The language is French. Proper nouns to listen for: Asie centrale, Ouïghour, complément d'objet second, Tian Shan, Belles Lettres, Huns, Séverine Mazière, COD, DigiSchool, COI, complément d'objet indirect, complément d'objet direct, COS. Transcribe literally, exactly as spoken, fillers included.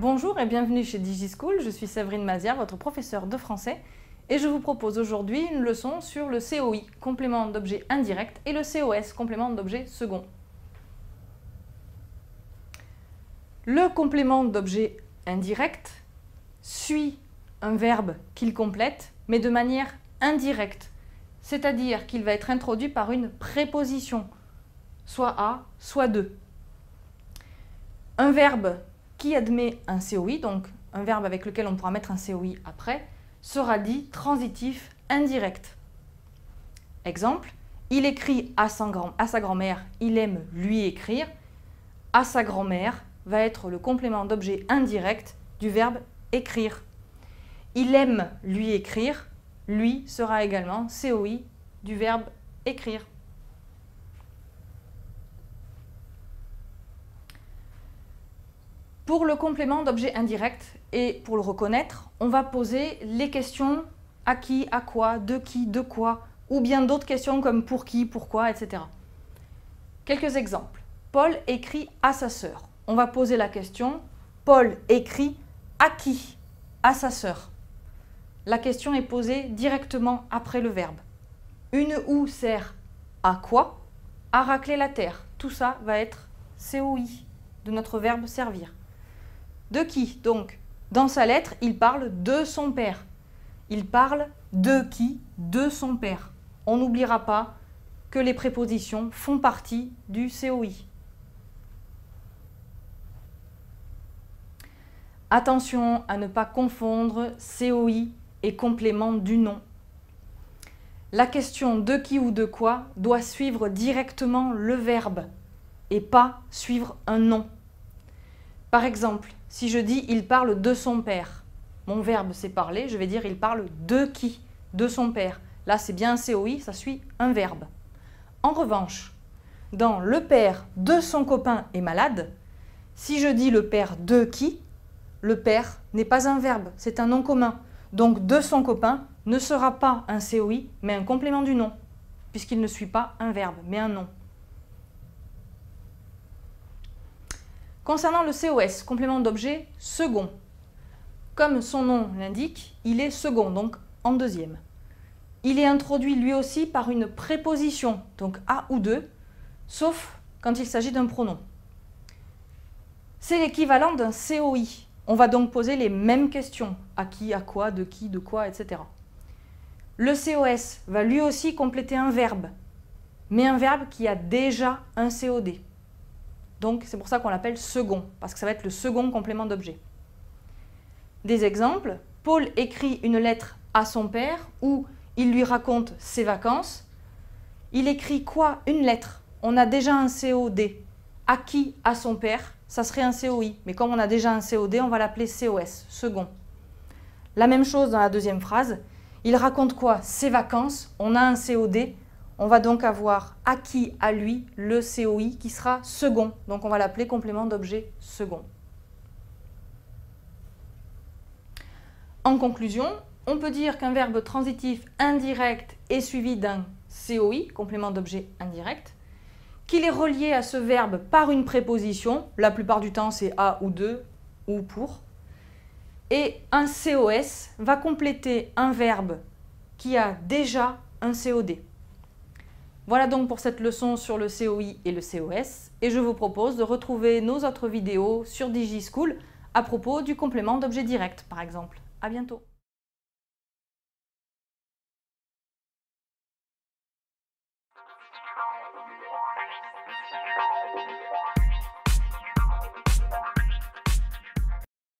Bonjour et bienvenue chez DigiSchool, je suis Séverine Mazière, votre professeure de français, et je vous propose aujourd'hui une leçon sur le C O I, complément d'objet indirect, et le C O S, complément d'objet second. Le complément d'objet indirect suit un verbe qu'il complète, mais de manière indirecte, c'est-à-dire qu'il va être introduit par une préposition, soit à, soit de. Un verbe qui admet un C O I, donc un verbe avec lequel on pourra mettre un C O I après, sera dit transitif indirect. Exemple, il écrit à sa grand-mère, il aime lui écrire. À sa grand-mère va être le complément d'objet indirect du verbe écrire. Il aime lui écrire, lui sera également C O I du verbe écrire. Pour le complément d'objet indirect, et pour le reconnaître, on va poser les questions à qui, à quoi, de qui, de quoi, ou bien d'autres questions comme pour qui, pourquoi, et cetera. Quelques exemples. Paul écrit à sa sœur. On va poser la question, Paul écrit à qui? À sa sœur. La question est posée directement après le verbe. Une houe sert à quoi? À racler la terre. Tout ça va être C O I de notre verbe servir. De qui, donc? Dans sa lettre, il parle de son père. Il parle de qui? De son père. On n'oubliera pas que les prépositions font partie du C O I. Attention à ne pas confondre C O I et complément du nom. La question de qui ou de quoi doit suivre directement le verbe et pas suivre un nom. Par exemple, si je dis « il parle de son père », mon verbe c'est « parler », je vais dire « il parle de qui ?» De son père. Là, c'est bien un C O I, ça suit un verbe. En revanche, dans « le père de son copain est malade », si je dis « le père de qui ?» le père n'est pas un verbe, c'est un nom commun. Donc « de son copain » ne sera pas un C O I, mais un complément du nom, puisqu'il ne suit pas un verbe, mais un nom. Concernant le C O S, complément d'objet second, comme son nom l'indique, il est second, donc en deuxième. Il est introduit lui aussi par une préposition, donc à ou de, sauf quand il s'agit d'un pronom. C'est l'équivalent d'un C O I. On va donc poser les mêmes questions, à qui, à quoi, de qui, de quoi, et cetera. Le C O S va lui aussi compléter un verbe, mais un verbe qui a déjà un C O D. Donc, c'est pour ça qu'on l'appelle second, parce que ça va être le second complément d'objet. Des exemples, Paul écrit une lettre à son père où il lui raconte ses vacances. Il écrit quoi? Une lettre. On a déjà un C O D. À qui? À son père. Ça serait un C O I. Mais comme on a déjà un C O D, on va l'appeler C O S, second. La même chose dans la deuxième phrase. Il raconte quoi? Ses vacances. On a un C O D. On va donc avoir acquis à lui le C O I qui sera second. Donc on va l'appeler complément d'objet second. En conclusion, on peut dire qu'un verbe transitif indirect est suivi d'un C O I, complément d'objet indirect, qu'il est relié à ce verbe par une préposition, la plupart du temps c'est à ou de ou pour, et un C O S va compléter un verbe qui a déjà un C O D. Voilà donc pour cette leçon sur le C O I et le C O S, et je vous propose de retrouver nos autres vidéos sur DigiSchool à propos du complément d'objet direct, par exemple. À bientôt!